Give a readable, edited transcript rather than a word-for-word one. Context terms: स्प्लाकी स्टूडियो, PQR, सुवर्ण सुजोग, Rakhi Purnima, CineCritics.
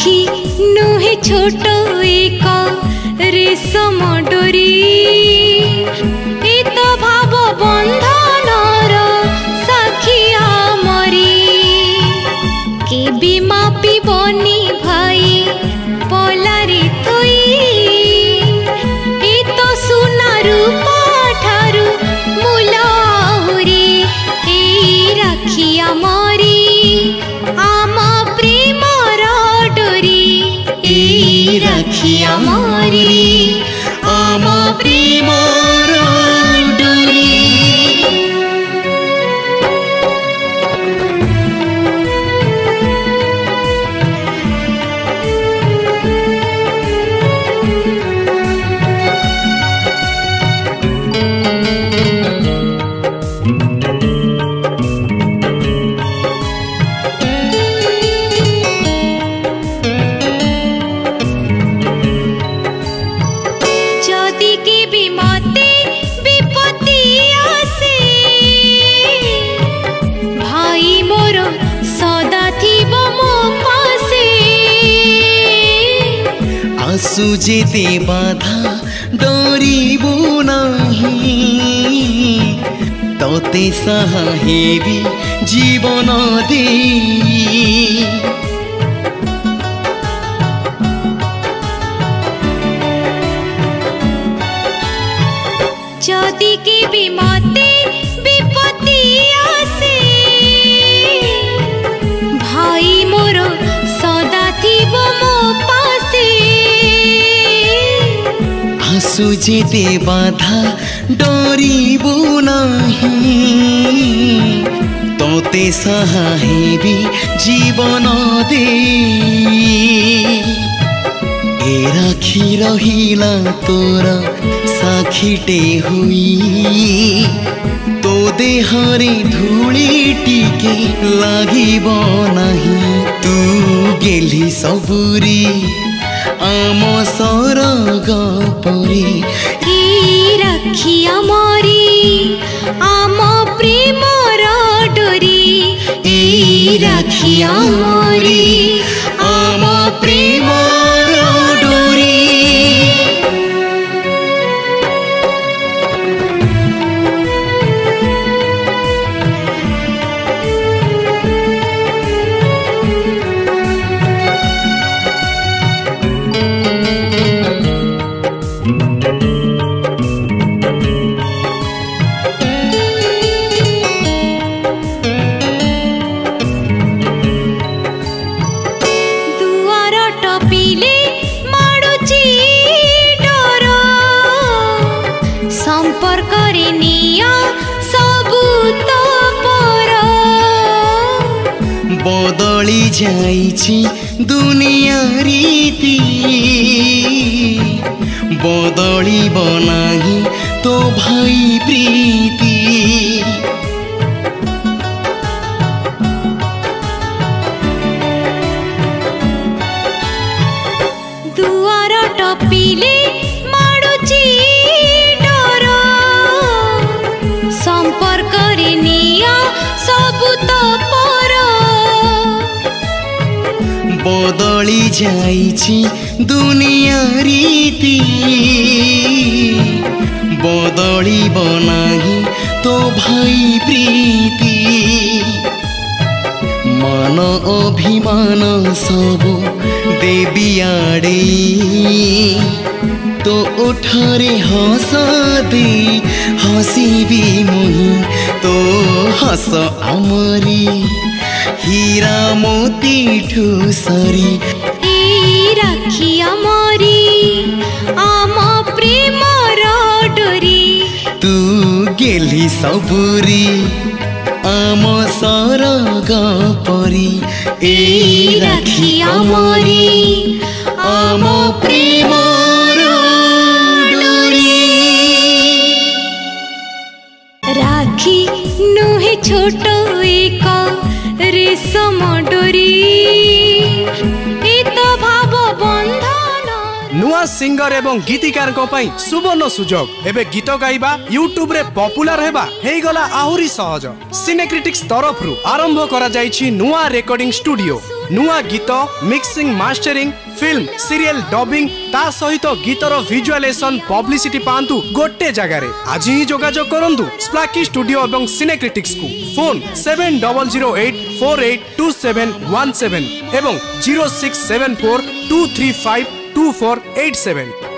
राखी नुहे छोटो एक रेशम डोरी भाव बंधन साखी आमरी के भी मापी बनी भाई पलारे तुई तो सुना रूपा ठारू मुलाहुरी ए राखी आमरी राखी आमारी आमा प्रेमर डोरी। आसुजेते बाधा डोरी बुनाही तोते सहायेबी जीवन दे जदि के भी मते विपत्ति आसे भाई मोर सदा थिबो मो पासे आसुजेते बाधा डोरीबो नाही तोते सहायेबी जीवन दे ए राखी रहिला तोरा साखीटे हुई तो देहरे धूली टीके लागिब नाही तू गेली सबुरी आम सरग परी ए राखी आमरी आम प्रेमर डोरी ए राखी आमरी आम प्रेम बदली जाइछि दुनिया रीति बदली बनाही तो भाई प्रीति दुआर टपिले माडुची डर संपर्क रे निया सबु तो बदली जाइछि दुनिया रीति बदली बनाही तो भाई प्रीति मान अभिमान सब देवी आड़े तो ओठरे हसा दे हसीबी मुही तो हस आमरी हीरा मोती ठूसरी ए राखी आमरी आम प्रेमर डोरी तू गेली सबुरी आम सरग परी ए राखी आमरी आम प्रेमर डोरी। राखी नुहे छोटो एक रेशम डोरी भाव बंधन नुआ सिंगर एवं गीतिकार सुवर्ण सुजोग एबे गीत गाइबा यूट्यूब रे पॉपुलर हेबा हे गला आहुरी सहज। सिनेक्रिटिक्स तरफ रु आरंभ करा जाइछि नुआ रिकॉर्डिंग स्टूडियो नुआ गीत mixing mastering film serial dubbing ता सहित गीतर विजुअलाइजेशन पब्लिसिटी पांतु गोटे जगार आज ही जोगाजोग करंतु स्प्लाकी स्टूडियो एवं सिनेक्रिटिक्स को फोन 7008482717 एवं 06742352487।